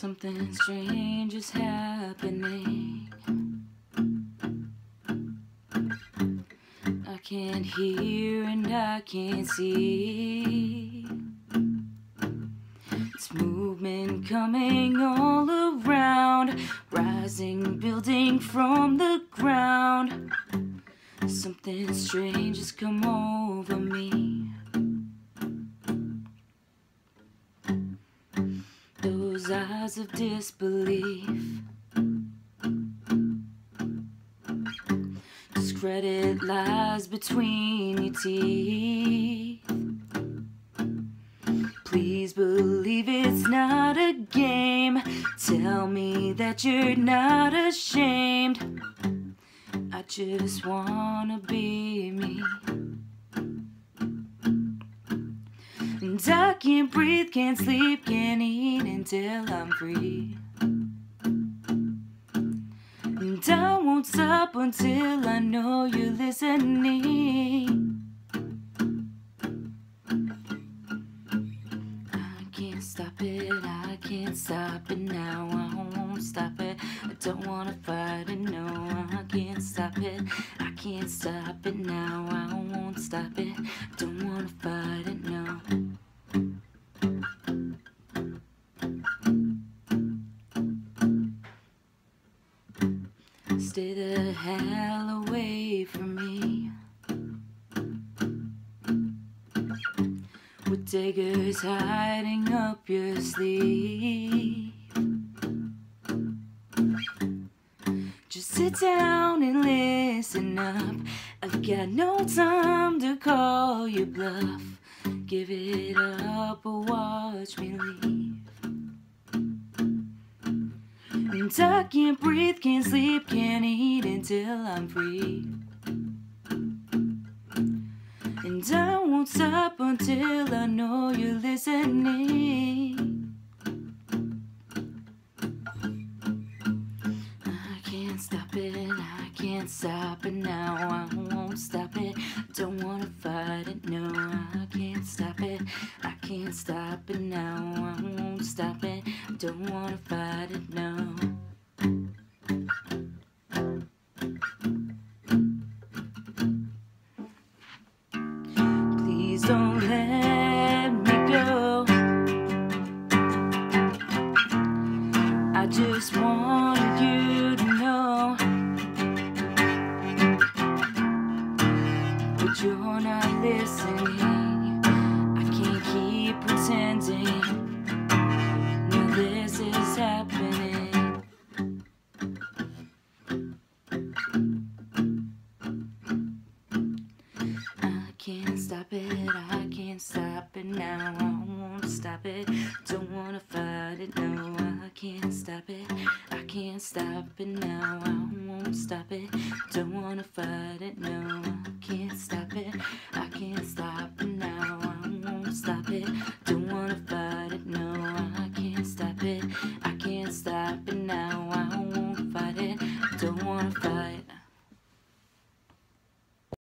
Something strange is happening. I can't hear and I can't see. It's movement coming all around, rising, building from the ground. Something strange has come over me. Those eyes of disbelief discredit lies between your teeth. Please believe it's not a game. Tell me that you're not ashamed. I just wanna be me. And I can't breathe, can't sleep, can't eat until I'm free. And I won't stop until I know you're listening. I can't stop it, I can't stop it now. I won't stop it, I don't wanna fight it, no. I can't stop it, I can't stop it now. I won't stop it, I don't wanna fight it, no. Stay the hell away from me. With daggers hiding up your sleeve. Just sit down and listen up. I've got no time to call you bluff. Give it up or watch me leave. And I can't breathe, can't sleep, can't eat until I'm free. And I won't stop until I know you're listening. I can't stop it, I can't stop it now. I won't stop it, I don't wanna fight it, no. I can't stop it, I can't stop it now. I won't stop it, I don't wanna fight it, no. Please don't let me go. I just wanted you to know, but you're not listening. I can't keep pretending. Now this is happening. Stop it, I can't stop it now. I won't stop it, don't wanna fight it, no. I can't stop it, I can't stop it now. I won't stop it, don't wanna fight it, no. I can't stop it.